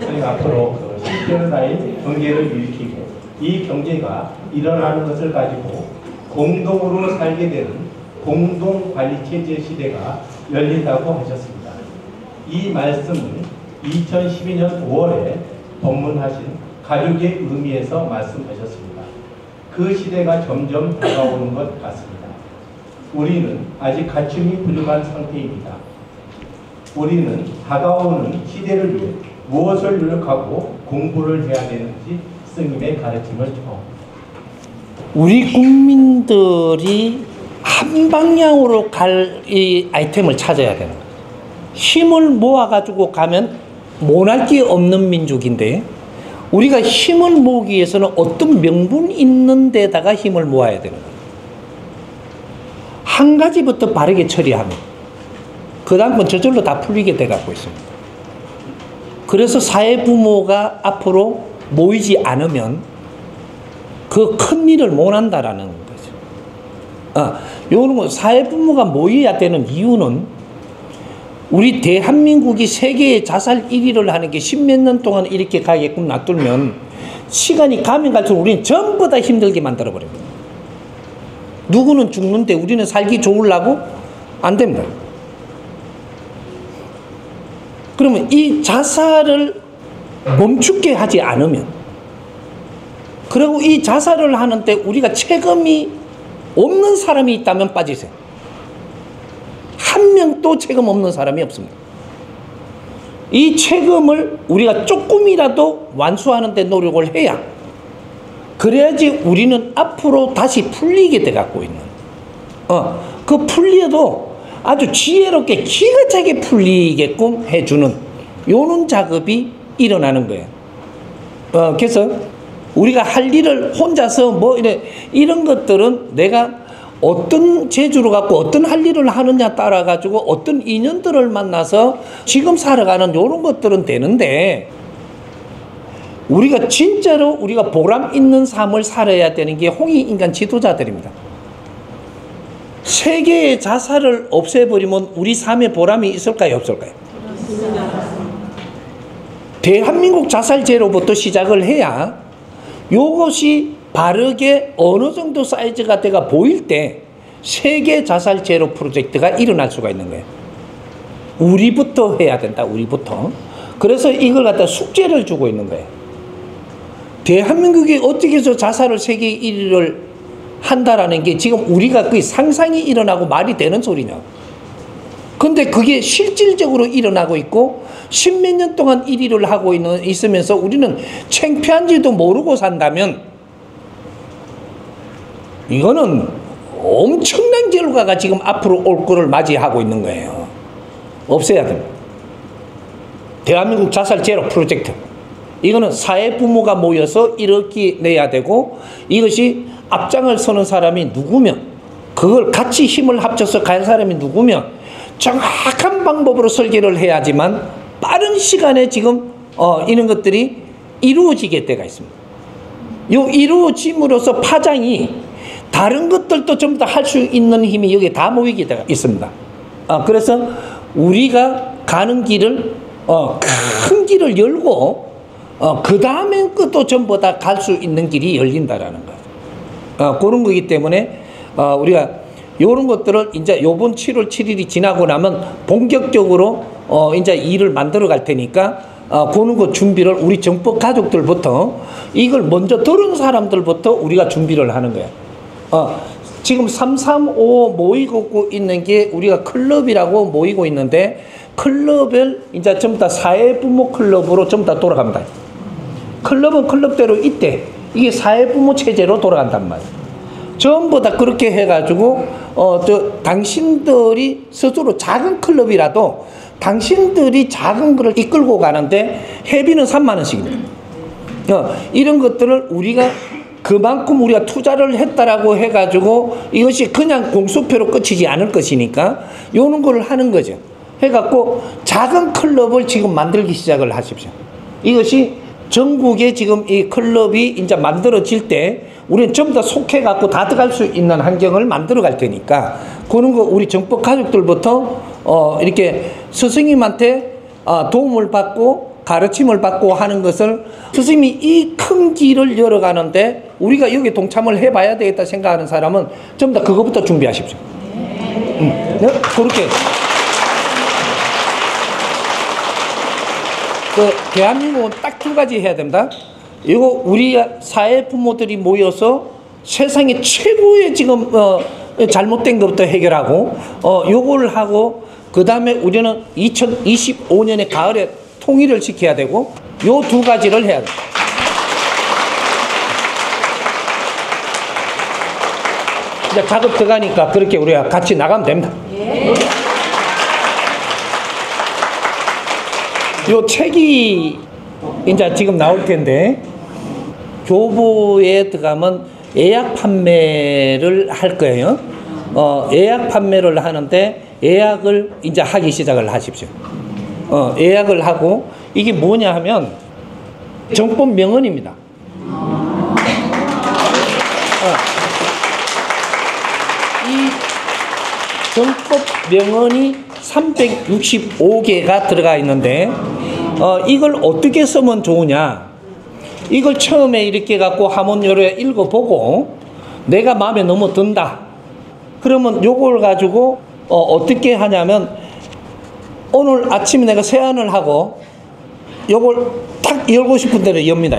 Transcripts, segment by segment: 저희 앞으로 신패러다임 경제를 일으키고 이 경제가 일어나는 것을 가지고 공동으로 살게 되는 공동관리체제 시대가 열린다고 하셨습니다. 이 말씀은 2012년 5월에 법문하신 가족의 의미에서 말씀하셨습니다. 그 시대가 점점 다가오는 것 같습니다. 우리는 아직 갖춤이 부족한 상태입니다. 우리는 다가오는 시대를 위해 무엇을 노력하고 공부를 해야 되는지 스님의 가르침을 청합니다. 우리 국민들이 한 방향으로 갈 이 아이템을 찾아야 되는 거예요. 힘을 모아가지고 가면 못할 게 없는 민족인데 우리가 힘을 모으기 위해서는 어떤 명분 있는 데다가 힘을 모아야 되는 거예요. 한 가지부터 바르게 처리하면 그 다음은 저절로 다 풀리게 돼가고 있습니다. 그래서 사회부모가 앞으로 모이지 않으면 그 큰 일을 못 한다라는 거죠. 요런 거 사회부모가 모여야 되는 이유는 우리 대한민국이 세계의 자살 1위를 하는 게 십몇 년 동안 이렇게 가게끔 놔두면 시간이 가면 갈수록 우리는 전부 다 힘들게 만들어버립니다. 누구는 죽는데 우리는 살기 좋으려고 안 됩니다. 그러면 이 자살을 멈추게 하지 않으면, 그리고 이 자살을 하는데 우리가 책임이 없는 사람이 있다면 빠지세요. 한 명도 책임 없는 사람이 없습니다. 이 책임을 우리가 조금이라도 완수하는 데 노력을 해야, 그래야지 우리는 앞으로 다시 풀리게 돼갖고 있는, 그 풀려도 아주 지혜롭게 기가 차게 풀리게끔 해주는 요런 작업이 일어나는 거예요. 그래서 우리가 할 일을 혼자서 이런 것들은 내가 어떤 재주로 갖고 어떤 할 일을 하느냐 따라 가지고 어떤 인연들을 만나서 지금 살아가는 요런 것들은 되는데, 우리가 진짜로 우리가 보람 있는 삶을 살아야 되는 게 홍익인간 지도자들입니다. 세계의 자살을 없애버리면 우리 삶에 보람이 있을까요, 없을까요? 대한민국 자살제로부터 시작을 해야 이것이 바르게 어느 정도 사이즈가 돼가 보일 때 세계 자살제로 프로젝트가 일어날 수가 있는 거예요. 우리부터 해야 된다, 우리부터. 그래서 이걸 갖다 숙제를 주고 있는 거예요. 대한민국이 어떻게 해서 자살을 세계 1위를 한다라는 게 지금 우리가 거의 상상이 일어나고 말이 되는 소리냐. 근데 그게 실질적으로 일어나고 있고 십몇 년 동안 1위를 하고 있으면서 우리는 창피한지도 모르고 산다면 이거는 엄청난 결과가 지금 앞으로 올 거를 맞이하고 있는 거예요. 없애야 됩니다. 대한민국 자살 제로 프로젝트. 이거는 사회부모가 모여서 이렇게 내야 되고, 이것이 앞장을 서는 사람이 누구면, 그걸 같이 힘을 합쳐서 갈 사람이 누구면 정확한 방법으로 설계를 해야지만 빠른 시간에 지금 이런 것들이 이루어지게 때가 있습니다. 요 이루어짐으로써 파장이 다른 것들도 전부 다 할 수 있는 힘이 여기에 다 모이게 되어 있습니다. 그래서 우리가 가는 길을 큰 길을 열고 그 다음엔 또 전부 다 갈 수 있는 길이 열린다라는 거예요. 그런 거기 때문에 우리가 요런 것들을 이제 요번 7월 7일이 지나고 나면 본격적으로 이제 일을 만들어 갈 테니까 그런 거 준비를 우리 정법 가족들부터, 이걸 먼저 들은 사람들부터 우리가 준비를 하는 거예요. 지금 335 모이고 있는 게 우리가 클럽이라고 모이고 있는데, 클럽을 이제 전부 다 사회부모 클럽으로 전부 다 돌아갑니다. 클럽은 클럽대로 있대. 이게 사회부모 체제로 돌아간단 말이에요. 전부 다 그렇게 해가지고 당신들이 스스로 작은 클럽이라도 당신들이 작은 거를 이끌고 가는데 회비는 3만 원씩입니다. 이런 것들을 우리가 그만큼 우리가 투자를 했다라고 해가지고 이것이 그냥 공수표로 끝이지 않을 것이니까 요런 걸 하는 거죠. 해갖고 작은 클럽을 지금 만들기 시작을 하십시오. 이것이 전국에 지금 이 클럽이 이제 만들어질 때 우리는 전부 다 속해갖고 다 들어갈 수 있는 환경을 만들어 갈 테니까 그런 거 우리 정법 가족들부터 이렇게 스승님한테 도움을 받고 가르침을 받고 하는 것을 스님이 이 큰 길을 열어가는데 우리가 여기 동참을 해봐야 되겠다 생각하는 사람은 좀 더 그거부터 준비하십시오. 네, 그렇게 대한민국은 딱 두 가지 해야 됩니다. 이거 우리 사회 부모들이 모여서 세상의 최고의 지금 잘못된 것부터 해결하고 요걸 하고, 그 다음에 우리는 2025년의 가을에 통일을 시켜야 되고, 요 두 가지를 해야 돼요. 이제 작업 들어가니까 그렇게 우리가 같이 나가면 됩니다. 예. 요 책이 이제 지금 나올 텐데, 교보에 들어가면 예약 판매를 할 거예요. 예약 판매를 하는데 예약을 이제 하기 시작을 하십시오. 예약을 하고, 이게 뭐냐 하면 정법 명언입니다. 이 정법 명언이 365개가 들어가 있는데 이걸 어떻게 쓰면 좋으냐, 이걸 처음에 이렇게 갖고 하몬요로에 읽어보고 내가 마음에 너무 든다 그러면 요걸 가지고 어떻게 하냐면, 오늘 아침에 내가 세안을 하고 요걸 탁 열고 싶은 대로 엽니다.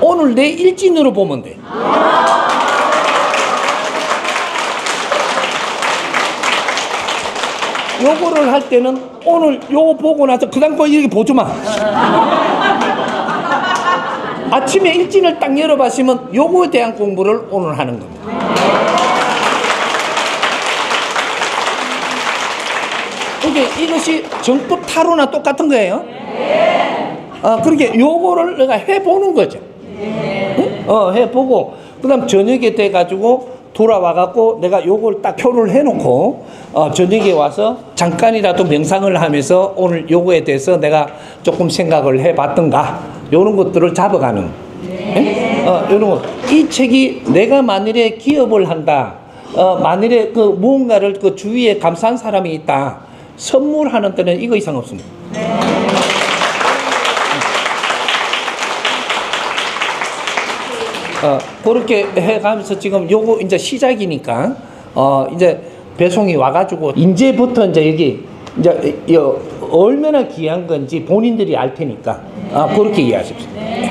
오늘 내 일진으로 보면 돼. 요거를 할 때는 오늘 요거 보고 나서 그 다음 거 이렇게 보지마. 아침에 일진을 딱 열어봤으면 요거에 대한 공부를 오늘 하는 겁니다. 이것이 정법 타로나 똑같은 거예요. 그렇게 요거를 내가 해보는 거죠. 해보고 그 다음 저녁에 돼가지고 돌아와갖고 내가 요걸 딱 표를 해놓고 저녁에 와서 잠깐이라도 명상을 하면서 오늘 요거에 대해서 내가 조금 생각을 해봤던가, 요런 것들을 잡아가는 요런 것. 이 책이 내가 만일에 기업을 한다, 만일에 그 무언가를 그 주위에 감사한 사람이 있다 선물하는 때는 이거 이상 없습니다. 그렇게 해가면서 지금 요거 이제 시작이니까 이제 배송이 와가지고 이제부터 이제 여기 이제 얼마나 귀한 건지 본인들이 알 테니까 그렇게 이해하십시오. 네.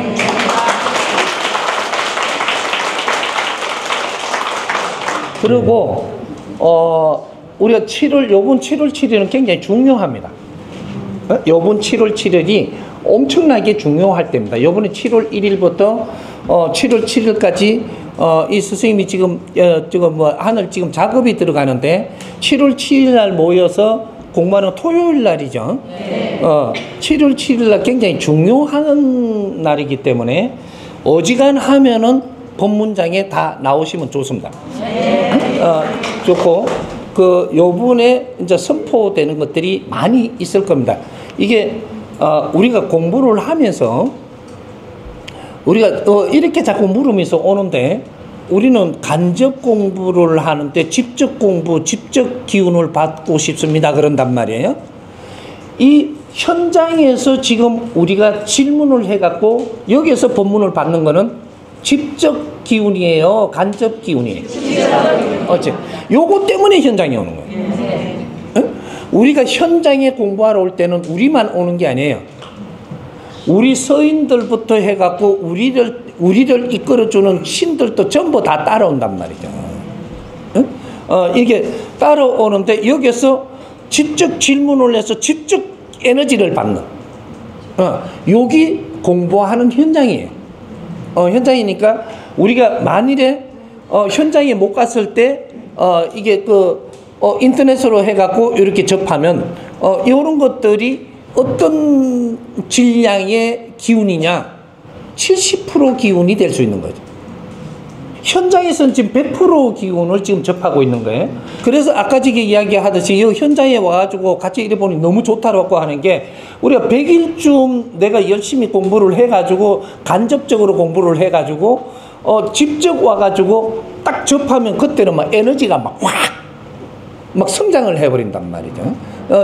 그리고 우리가 7월, 요번 7월 7일은 굉장히 중요합니다. 요번 7월 7일이 엄청나게 중요할 때입니다. 요번에 7월 1일부터 7월 7일까지 이 스승님이 지금 뭐 하늘 지금 작업이 들어가는데 7월 7일 날 모여서 공부하는 토요일 날이죠. 7월 7일 날 굉장히 중요한 날이기 때문에 어지간하면은 본문장에 다 나오시면 좋습니다. 좋고, 그 요번에 이제 선포되는 것들이 많이 있을 겁니다. 이게 우리가 공부를 하면서 우리가 이렇게 자꾸 물으면서 오는데, 우리는 간접 공부를 하는데 직접 공부, 직접 기운을 받고 싶습니다 그런단 말이에요. 이 현장에서 지금 우리가 질문을 해갖고 여기에서 본문을 받는 거는 직접 기운이에요, 간접 기운이에요? 어째 요거 때문에 현장에 오는 거예요. 응? 우리가 현장에 공부하러 올 때는 우리만 오는 게 아니에요. 우리 서인들부터 해갖고 우리를 이끌어주는 신들도 전부 다 따라온단 말이죠. 응? 이게 따라오는데 여기서 직접 질문을 해서 직접 에너지를 받는, 여기 공부하는 현장이에요. 현장이니까 우리가 만일에 현장에 못 갔을 때 이게 인터넷으로 해갖고 이렇게 접하면 이런 것들이 어떤 질량의 기운이냐, 70% 기운이 될 수 있는 거죠. 현장에서는 지금 100% 기운을 지금 접하고 있는 거예요. 그래서 아까 지금 이야기하듯이 이 현장에 와가지고 같이 일해보니 너무 좋다라고 하는 게, 우리가 100일쯤 내가 열심히 공부를 해가지고 간접적으로 공부를 해가지고 직접 와가지고 딱 접하면 그때는 막 에너지가 막 확 성장을 해버린단 말이죠.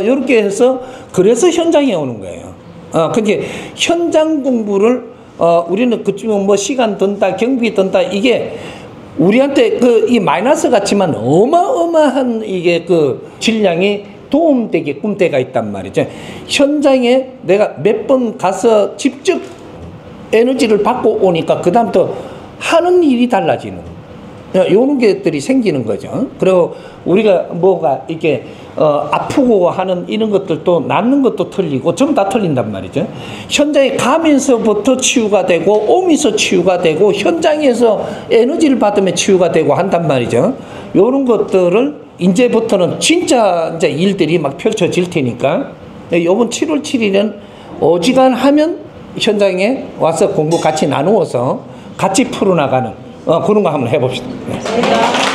이렇게 해서 그래서 현장에 오는 거예요. 그러니까 현장 공부를 우리는 그쯤은 뭐 시간 든다, 경비 든다, 이게 우리한테 그 이 마이너스 같지만 어마어마한 이게 그 질량이 도움되게끔 때가 있단 말이죠. 현장에 내가 몇 번 가서 직접 에너지를 받고 오니까 그다음부터 하는 일이 달라지는 요런 것들이 생기는 거죠. 그리고 우리가 뭐가 이렇게 아프고 하는 이런 것들도 낫는 것도 틀리고 전부 다 틀린단 말이죠. 현장에 가면서부터 치유가 되고 오면서 치유가 되고 현장에서 에너지를 받으면 치유가 되고 한단 말이죠. 요런 것들을 이제부터는 진짜 이제 일들이 막 펼쳐질 테니까 요번 7월 7일은 어지간하면 현장에 와서 공부 같이 나누어서 같이 풀어나가는 그런 거 한번 해봅시다. 네.